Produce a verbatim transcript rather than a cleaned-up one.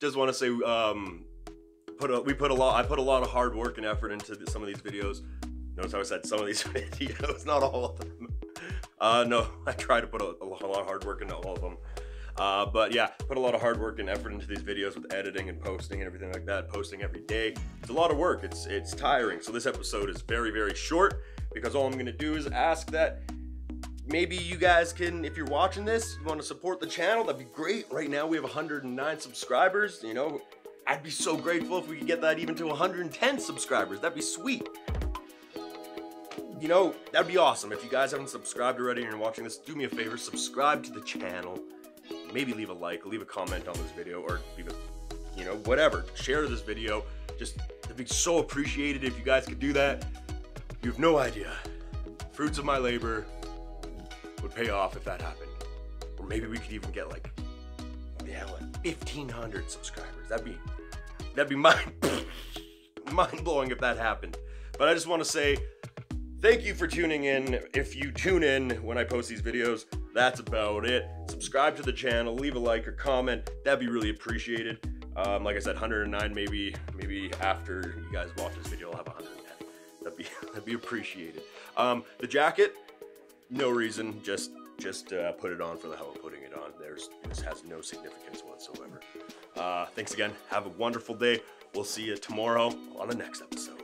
just want to say, um, put a, we put a lot, I put a lot of hard work and effort into the, some of these videos. Notice how I said some of these videos, not all of them. Uh, no, I try to put a, a lot of hard work into all of them. Uh, but yeah, put a lot of hard work and effort into these videos with editing and posting and everything like that. Posting every day. It's a lot of work. It's, it's tiring. So this episode is very, very short because all I'm going to do is ask that maybe you guys can, if you're watching this, you want to support the channel, that'd be great. Right now we have one hundred nine subscribers. You know, I'd be so grateful if we could get that even to one hundred ten subscribers. That'd be sweet. You know, that'd be awesome. If you guys haven't subscribed already and you're watching this, do me a favor, subscribe to the channel. Maybe leave a like, leave a comment on this video, or leave a, you know, whatever. Share this video. Just, it'd be so appreciated if you guys could do that. You have no idea. Fruits of my labor would pay off if that happened. Or maybe we could even get like, yeah, like fifteen hundred subscribers. That'd be, that'd be mind, mind blowing if that happened. But I just want to say thank you for tuning in. If you tune in when I post these videos, that's about it. Subscribe to the channel, leave a like or comment. That'd be really appreciated. Um, like I said, one hundred nine, maybe maybe after you guys watch this video, I'll have one hundred ten. That'd be, that'd be appreciated. Um, the jacket, no reason, just just uh, put it on for the hell of putting it on. There's, this has no significance whatsoever. Uh, thanks again, have a wonderful day. We'll see you tomorrow on the next episode.